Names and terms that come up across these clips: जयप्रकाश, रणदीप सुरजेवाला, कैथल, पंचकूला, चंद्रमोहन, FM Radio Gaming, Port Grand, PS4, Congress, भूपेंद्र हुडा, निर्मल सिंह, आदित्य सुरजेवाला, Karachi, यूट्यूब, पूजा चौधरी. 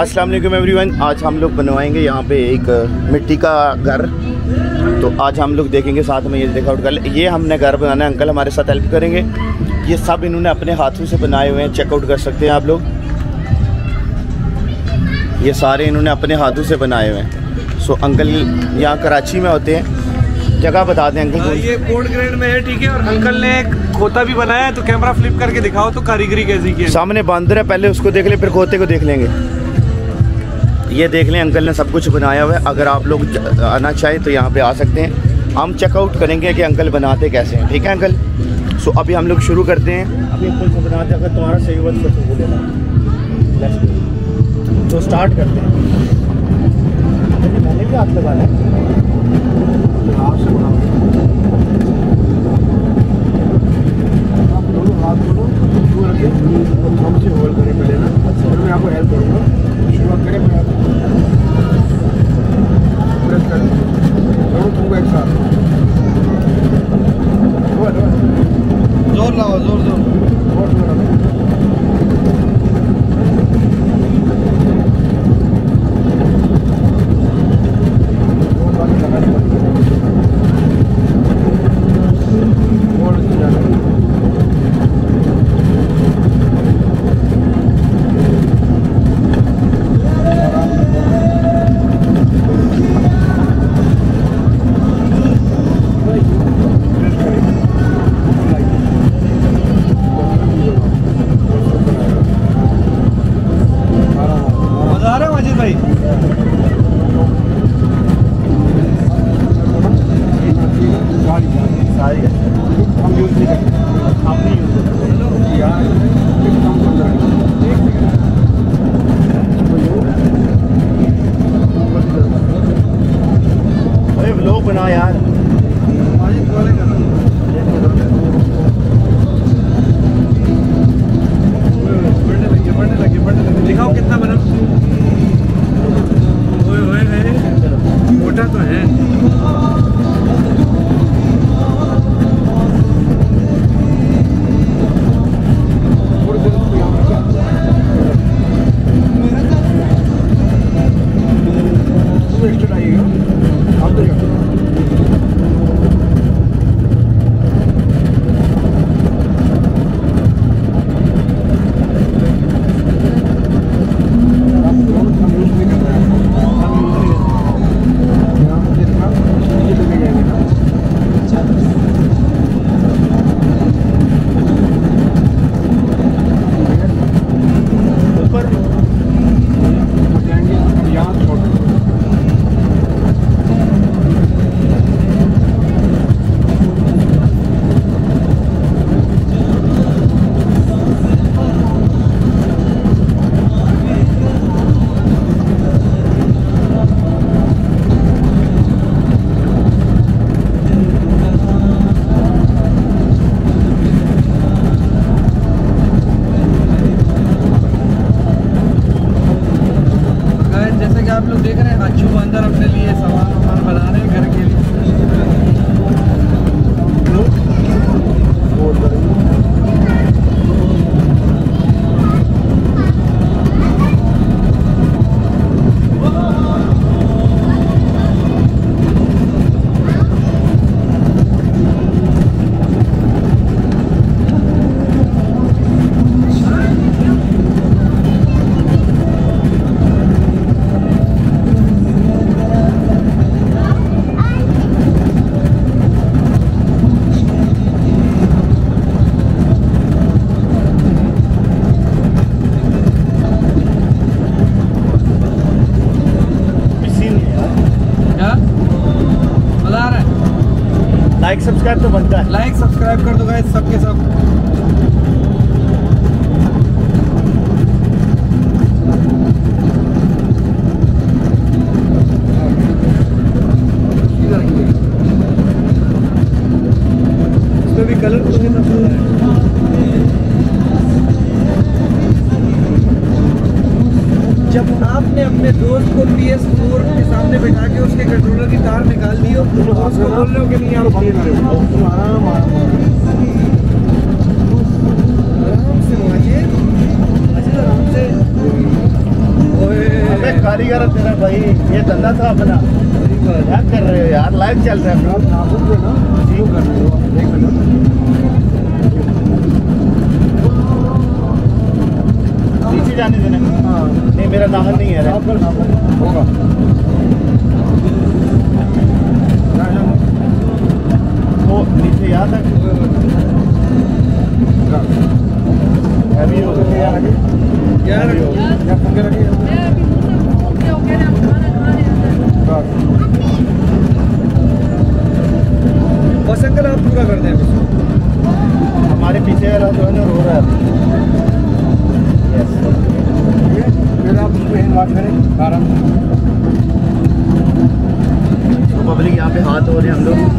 अस्सलाम वालेकुम एवरीवन। आज हम लोग बनवाएंगे यहाँ पे एक मिट्टी का घर, तो आज हम लोग देखेंगे साथ में ये देखा आउट कर। ये हमने घर बनाना है, अंकल हमारे साथ हेल्प करेंगे। ये सब इन्होंने अपने हाथों से बनाए हुए हैं, चेकआउट कर सकते हैं आप लोग। ये सारे इन्होंने अपने हाथों से बनाए हुए हैं। सो अंकल यहाँ कराची में होते हैं, जगह बता दें अंकल। ये पोर्ट ग्रैंड में है, ठीक है। और अंकल ने एक खोता भी बनाया है, तो कैमरा फ्लिप करके दिखाओ तो कारीगरी कैसी की है। सामने बांदर है, पहले उसको देख लें फिर खोते को देख लेंगे। ये देख लें, अंकल ने सब कुछ बनाया हुआ है। अगर आप लोग आना चाहें तो यहाँ पे आ सकते हैं। हम चेकआउट करेंगे कि अंकल बनाते कैसे हैं, ठीक है अंकल। सो अभी हम लोग शुरू करते हैं। अभी अंकल को बनाते हैं, अगर तुम्हारा सही हुआ तो देना। तो स्टार्ट करते हैं। मैंने भी हाथ लगाना है, हाथ से आप दोनों हाथ बोलो हमसे होल्ड करने पड़े ना। अच्छा, मैं आपको हेल्प करूँगा। जोर लगाओ, जोर जोर सब्सक्राइब तो बनता है। लाइक सब्सक्राइब कर दो गाइस सबके सब। इसमें भी कलर कुछ नहीं है। जब आपने अपने दोस्त को PS4 के सामने बैठा के उसके कंट्रोलर की तार निकाल दी हो तो उसको बोल रहे हो कि नहीं आप आराम से। ओए कारीगर तेरा भाई, ये धंधा था अपना, याद कर रहे हो यार, लाइव चल रहा है अपना। नीचे जाने देना, नहीं मेरा दाखिल नहीं है होगा। वो नीचे याद है अभी हो गया आगे यार, क्या पंगे लगे हैं अभी तो ओके ओके ना हमारे अंदर। बस अंकल आप पूरा कर दें, हमारे पीछे वाला जो है ना रो रहा है। यस फिर आप उसको इनवाइट करें आराम से। पब्लिक यहाँ पे हाथ हो रहे हैं हम लोग।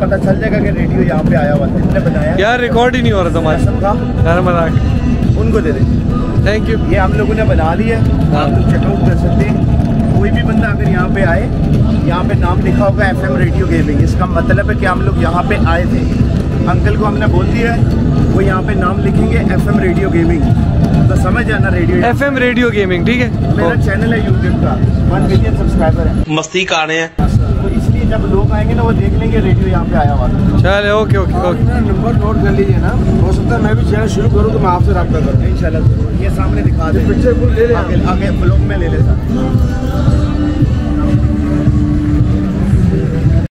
पता चल जाएगा कि रेडियो यहाँ पे आया हुआ था, इतने बनाया यार, रिकॉर्ड ही नहीं हो रहा था हमारा। उनको दे दे, थैंक यू। ये हम लोगों ने बना लिया है, आप लोग चेकआउट कर सकते हैं। कोई भी बंदा अगर यहाँ पे आए, यहाँ पे नाम लिखा होगा एफएम रेडियो गेमिंग, इसका मतलब है कि हम लोग यहाँ पे आए थे। अंकल को हमने बोल दिया है, वो यहाँ पे नाम लिखेंगे एफएम रेडियो गेमिंग, तो समझ जाना रेडियो एफएम रेडियो गेमिंग, ठीक है। मेरा चैनल है यूट्यूब का, 1 मिलियन सब्सक्राइबर है, मस्ती का रहे हैं, तो इसलिए जब लोग आएंगे ना वो देख लेंगे रेडियो यहाँ पे आया हुआ। चले okay okay okay, number note कर लीजिए ना, हो सकता है मैं भी चैनल शुरू करूँ तो मैं आपसे रब्ता करूँ इंशाल्लाह। ये सामने दिखा दे, पिक्चर ले ले, आगे ब्लॉग में ले ले।